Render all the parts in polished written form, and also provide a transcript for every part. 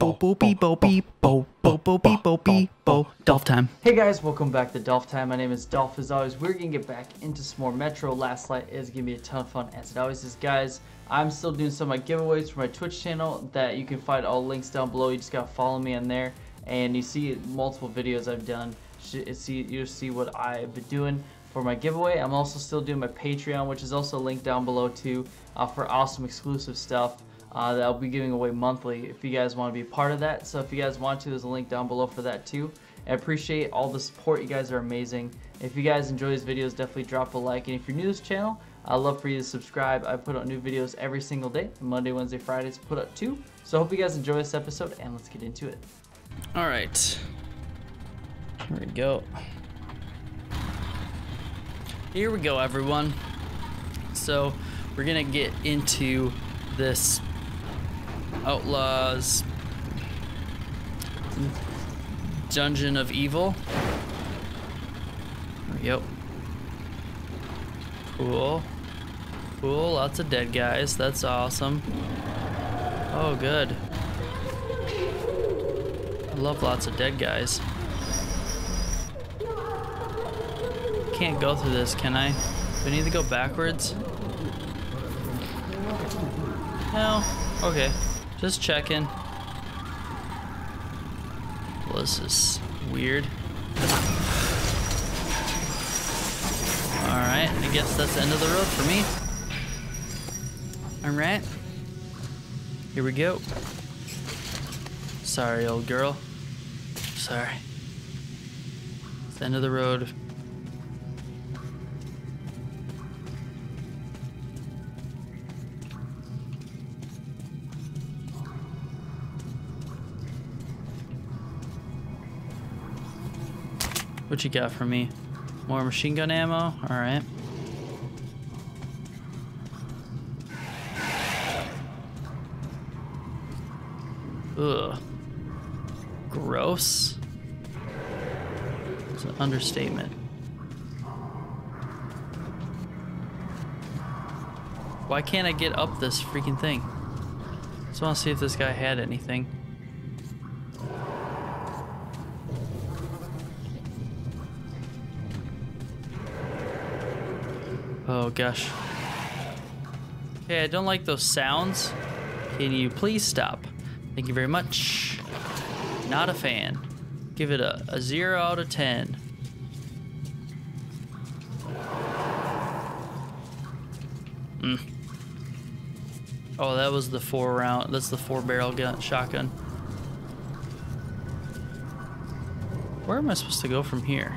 Bo bo be bo be bo bo bo be bo be bo. Dolph time. Hey guys, welcome back to Dolph time. My name is Dolph. As always, we're gonna get back into some more Metro Last Light. It's gonna be a ton of fun as it always is, guys. I'm still doing some of my giveaways for my Twitch channel that you can find all links down below. You just gotta follow me on there, and you see multiple videos I've done. You'll see what I've been doing for my giveaway. I'm also still doing my Patreon, which is also linked down below too, for awesome exclusive stuff that I'll be giving away monthly if you guys want to be a part of that. So if you guys want to, there's a link down below for that too. I appreciate all the support. You guys are amazing. If you guys enjoy these videos, definitely drop a like. And if you're new to this channel, I'd love for you to subscribe. I put out new videos every single day. Monday, Wednesday, Fridays, put up two. So I hope you guys enjoy this episode, and let's get into it. All right, here we go. Here we go, everyone. So we're gonna get into this Outlaws Dungeon of Evil. Yep. Cool. Cool. Lots of dead guys. That's awesome. Oh, good. I love lots of dead guys. Can't go through this, can I? Do we need to go backwards? No. Okay. Just checking. Well, this is weird. Alright, I guess that's the end of the road for me. Alright. Here we go. Sorry, old girl. Sorry. It's the end of the road. What you got for me? More machine gun ammo? Alright. Ugh. Gross. It's an understatement. Why can't I get up this freaking thing? Just want to see if this guy had anything. Oh gosh. Okay, I don't like those sounds. Can you please stop? Thank you very much. Not a fan. Give it a 0 out of 10. Mm. Oh, that was the 4 round. That's the 4-barrel shotgun. Where am I supposed to go from here?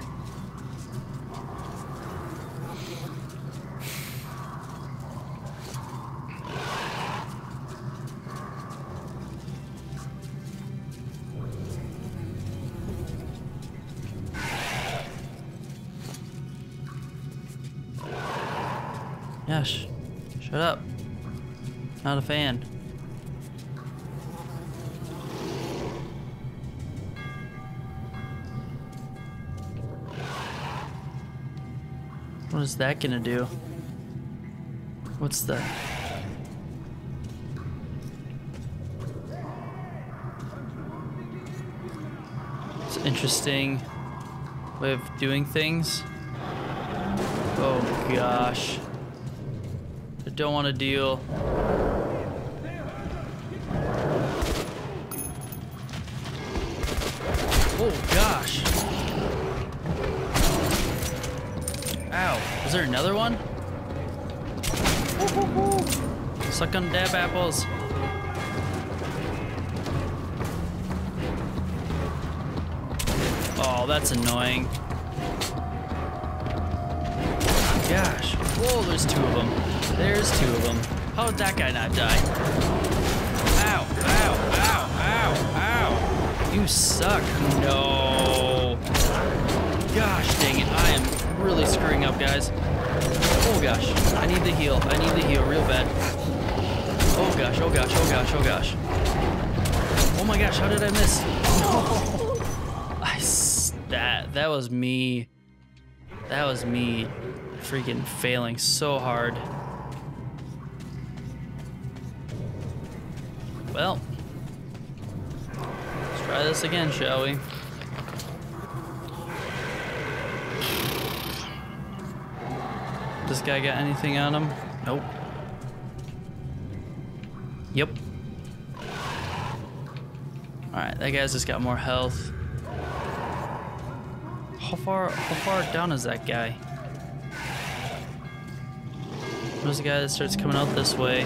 Gosh, shut up. Not a fan. What is that gonna do? What's that? It's an interesting way of doing things. Oh gosh. Don't want to deal. Oh gosh. Ow. Is there another one? Suck on dab apples. Oh, that's annoying. Gosh. Whoa, there's 2 of them. There's 2 of them. How did that guy not die? Ow, ow, ow, ow, ow. You suck. No. Gosh dang it. I am really screwing up, guys. Oh gosh. I need the heal. I need the heal real bad. Oh gosh, oh gosh, oh gosh, oh gosh. Oh my gosh, how did I miss? No. That was me. That was me freaking failing so hard. Well, try this again, shall we? This guy got anything on him? Nope. Yep. Alright, that guy's just got more health. How far down is that guy? There's a guy that starts coming out this way.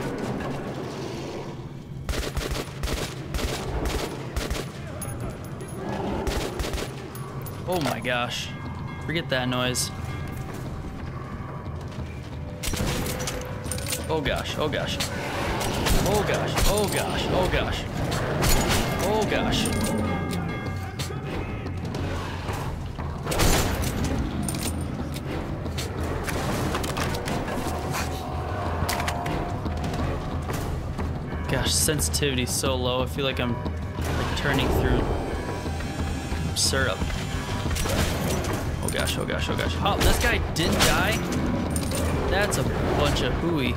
Oh my gosh. Forget that noise. Oh gosh, oh gosh. Oh gosh, oh gosh, oh gosh. Oh gosh. Gosh, sensitivity's so low. I feel like I'm like turning through syrup. Oh gosh, oh gosh, oh gosh. Oh, this guy didn't die? That's a bunch of hooey.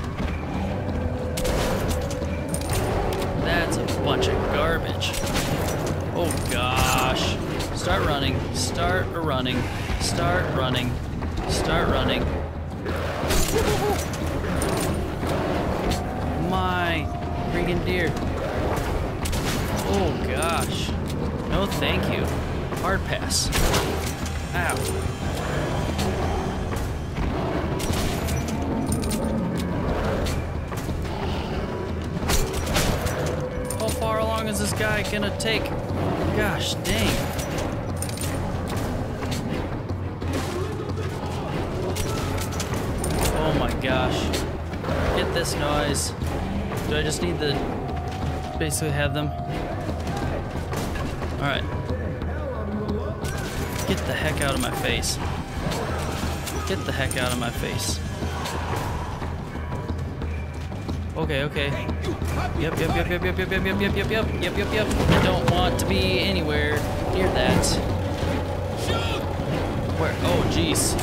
That's a bunch of garbage. Oh gosh. Start running, start running, start running, start running. My freaking dear. Oh gosh. No thank you. Hard pass. Ow. Is this guy gonna take? Gosh dang. Oh my gosh. Get this noise. Do I just need to basically have them? Alright. Get the heck out of my face. Get the heck out of my face. Okay, okay. Yep, yep, yep, yep, yep, yep, yep, yep, yep, yep, yep, yep, yep, yep. I don't want to be anywhere near that. Where? Oh, jeez.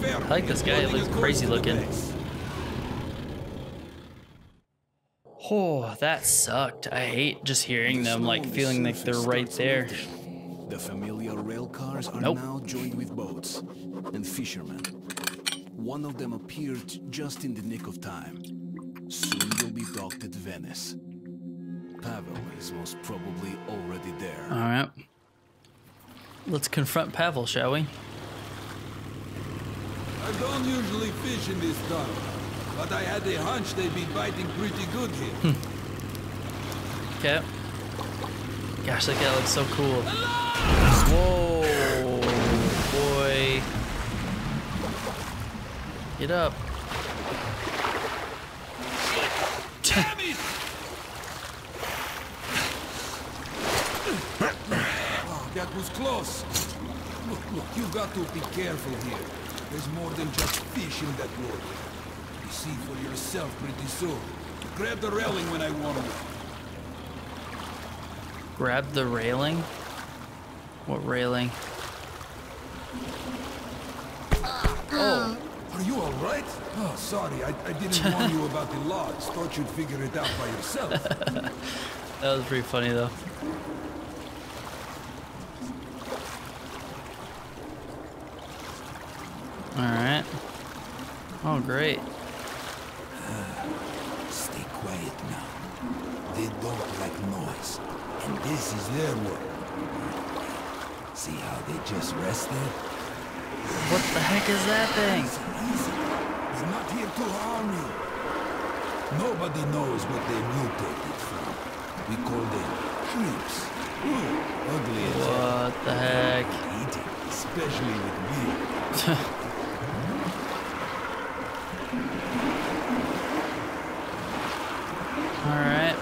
I like this guy, he looks crazy looking. Oh, that sucked. I hate just hearing them, like feeling like they're right there. The familiar rail cars are now joined with boats and fishermen. One of them appeared just in the nick of time. Soon you'll be docked at Venice. Pavel is most probably already there. Alright. Let's confront Pavel, shall we? I don't usually fish in this town, but I had a hunch they'd be biting pretty good here. Okay. Gosh, that guy looks so cool. Hello! Whoa, boy. Get up. Damn it! Oh, that was close. Look, you've got to be careful here. There's more than just fish in that water. You see for yourself pretty soon. Grab the railing when I warn you. Grab the railing? What railing? Oh! Are you alright? Oh, sorry, I didn't warn you about the logs. Thought you'd figure it out by yourself. That was pretty funny, though. Alright. Oh, great. Stay quiet now. They don't like noise. And this is their work. See how they just rested? What the heck is that thing? Easy. He's not here to harm you. Nobody knows what they mutated from. We call them creeps. Ooh, ugly as hell. What the heck? Eating, especially with beer. Alright.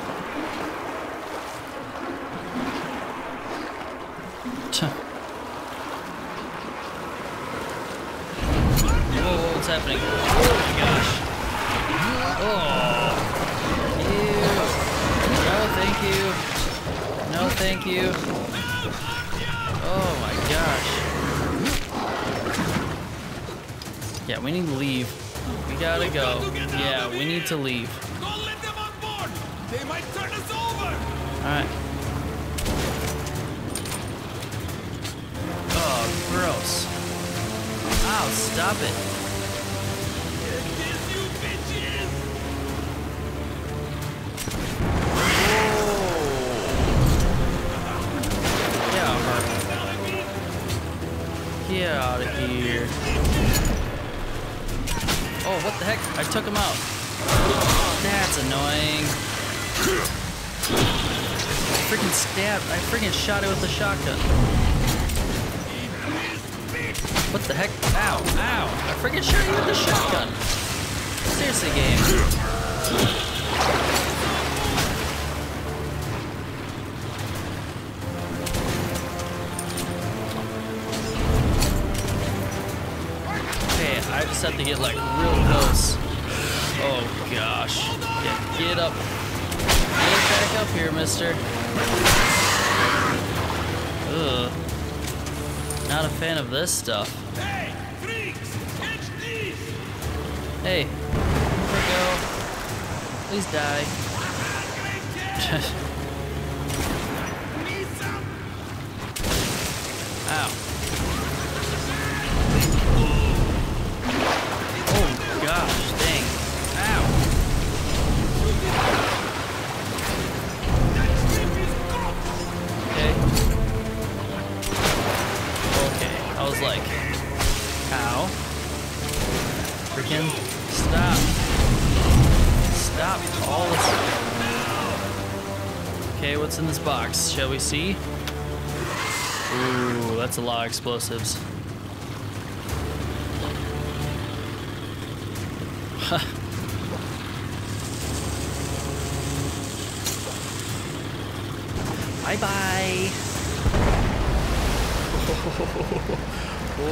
What's happening? Oh my gosh. Oh. Ew. No, thank you. No, thank you. Oh my gosh. Yeah, we need to leave. We gotta go. Yeah, we need to leave. Don't let them on board. They might turn us over. All right. Oh, gross. Ow, stop it. You bitches. Whoa. Get out of here. Get out of here. Oh, what the heck? I took him out. That's annoying. Freaking stabbed. I freaking shot it with the shotgun. What the heck? Ow, ow! I freaking shot you with the shotgun! Seriously, game. Okay, I just have to get like real close. Oh gosh. Yeah, get up. Get back up here, mister. Ugh. Not a fan of this stuff. Hey, freaks, catch these. Hey, here we go. Please die. Ow. Oh gosh, dang. Ow. Okay. I was like, ow. Freaking stop. Stop all the time. Okay, what's in this box? Shall we see? Ooh, that's a lot of explosives. Bye-bye. Oh.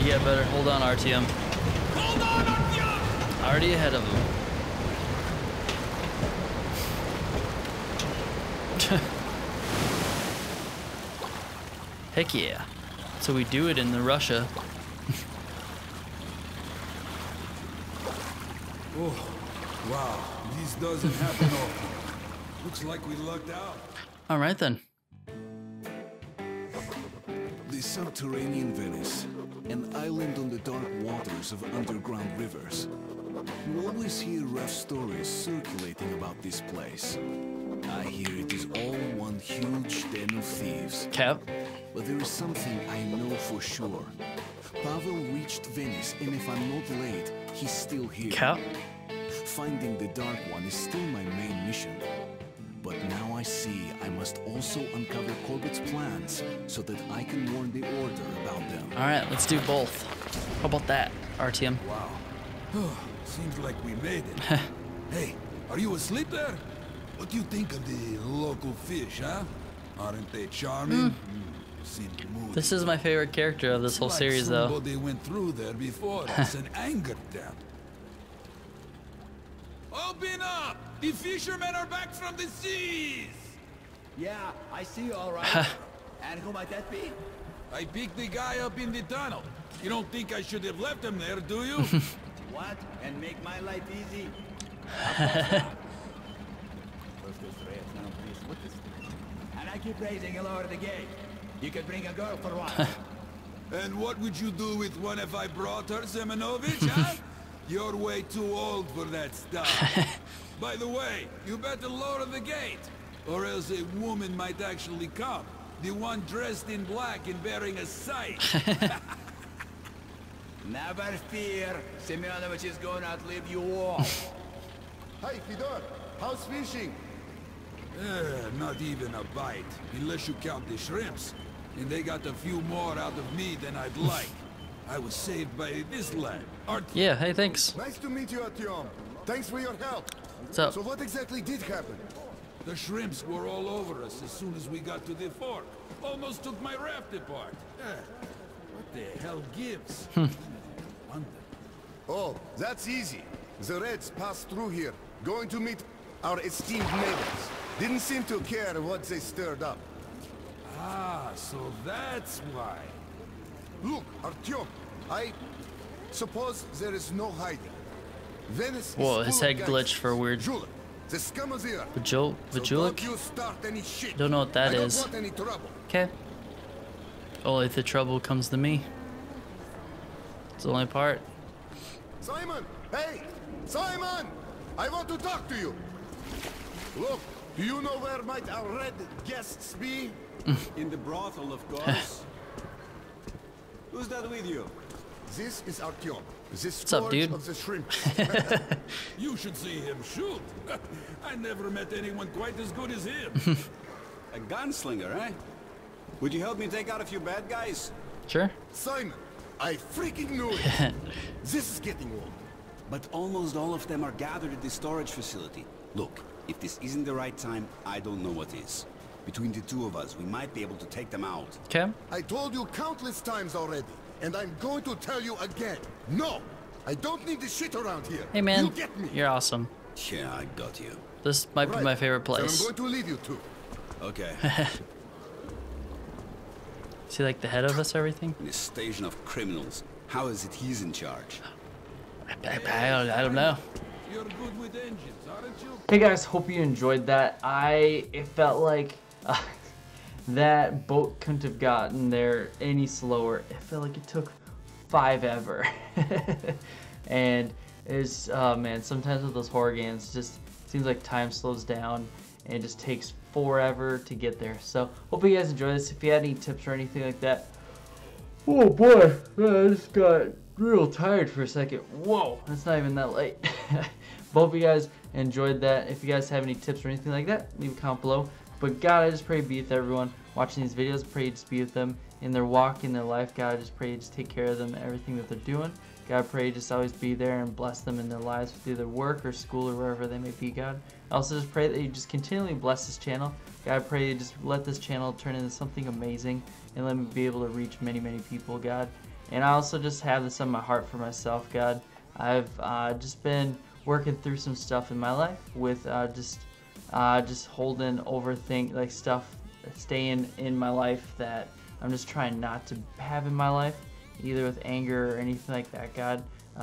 Yeah, better hold on, Artyom. Hold on, Artyom! Already ahead of him. Heck yeah. So we do it in the Russia. Oh, wow. This doesn't happen often. Looks like we lucked out. All right, then. The subterranean Venice, an island on the dark waters of underground rivers. You always hear rough stories circulating about this place. I hear it is all one huge den of thieves. Cap. But there is something I know for sure. Pavel reached Venice, and if I'm not late, he's still here. Cap. Finding the Dark One is still my main mission. But now I see I must also uncover Corbett's plans so that I can warn the Order about them. All right, let's do both. How about that, Artyom? Wow. Seems like we made it. Hey, are you asleep there? What do you think of the local fish, huh? Aren't they charming? This is my favorite character of this whole series, though. Somebody went through there before us and angered them. Open up! The fishermen are back from the seas! Yeah, I see you all right. And who might that be? I picked the guy up in the tunnel. You don't think I should have left him there, do you? What? And make my life easy? And I keep raising a lower the gate. You could bring a girl for one. And what would you do with one if I brought her, Semenovich, huh? You're way too old for that stuff. By the way, you better lower the gate, or else a woman might actually come. The one dressed in black and bearing a scythe. Never fear, Semenovich is going to outlive you all. Hey, Fyodor, how's fishing? Not even a bite, unless you count the shrimps. And they got a few more out of me than I'd like. I was saved by this lad. Yeah, hey, thanks. Nice to meet you, Artyom. Thanks for your help. So what exactly did happen? The shrimps were all over us as soon as we got to the fork. Almost took my raft apart. What the hell gives. Oh, that's easy. The Reds passed through here, going to meet our esteemed neighbors. Didn't seem to care what they stirred up. Ah, so that's why. Look, Artyom, I suppose there is no hiding. Venice. Whoa, his head glitched for a weird. Julek, the scum of the earth. Julek? Don't know what that is. Okay. Only if the trouble comes to me. It's the only part. Simon! Hey! Simon! I want to talk to you. Look, do you know where might our red guests be? In the brothel, of course. Who's that with you? This is Artyom. What's up, dude? Of the shrimp. You should see him shoot. I never met anyone quite as good as him. A gunslinger, eh? Would you help me take out a few bad guys? Sure. Simon, I freaking knew it. This is getting old. But almost all of them are gathered at the storage facility. Look, if this isn't the right time, I don't know what is. Between the two of us, we might be able to take them out. Okay. I told you countless times already, and I'm going to tell you again. No, I don't need this shit around here. Hey, man, you get me. You're awesome. Yeah, I got you. This might be my favorite place. So I'm going to leave you two. Okay. See, like the head of us, everything. In this station of criminals, how is it he's in charge? I don't know. You're good with engines, aren't you? Hey guys, hope you enjoyed that. It felt like that boat couldn't have gotten there any slower. It felt like it took five ever. And it's man, sometimes with those horror games, it just seems like time slows down and it just takes forever to get there. So hope you guys enjoyed this. If you had any tips or anything like that. Oh boy, I just got real tired for a second. Whoa, it's not even that late. Hope you guys enjoyed that. If you guys have any tips or anything like that, leave a comment below. But God, I just pray be with everyone watching these videos. Pray just be with them in their walk, in their life. God, I just pray just take care of them, everything that they're doing. God, pray just always be there and bless them in their lives with either work or school or wherever they may be, God. I also just pray that you just continually bless this channel. God, pray you just let this channel turn into something amazing and let me be able to reach many, many people, God. And I also just have this on my heart for myself, God. I've just been working through some stuff in my life with just holding overthink, like stuff staying in my life that I'm just trying not to have in my life, either with anger or anything like that, God.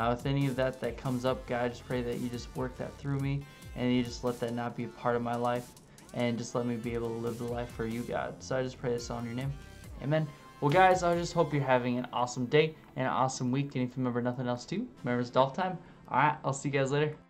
With any of that that comes up, God, I just pray that you just work that through me and you just let that not be a part of my life and just let me be able to live the life for you, God. So I just pray this all in your name. Amen. Well, guys, I just hope you're having an awesome day and an awesome week. And if you remember nothing else, too, remember it's Dolph time. All right, I'll see you guys later.